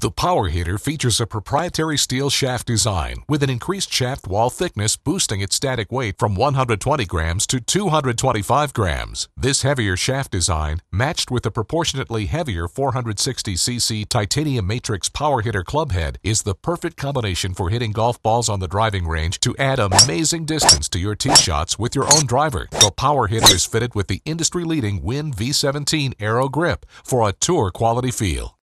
The Power Hitter features a proprietary steel shaft design with an increased shaft wall thickness, boosting its static weight from 120 grams to 225 grams. This heavier shaft design, matched with the proportionately heavier 460cc titanium matrix Power Hitter club head, is the perfect combination for hitting golf balls on the driving range to add amazing distance to your tee shots with your own driver. The Power Hitter is fitted with the industry-leading Wynn V17 Aero Grip for a tour quality feel.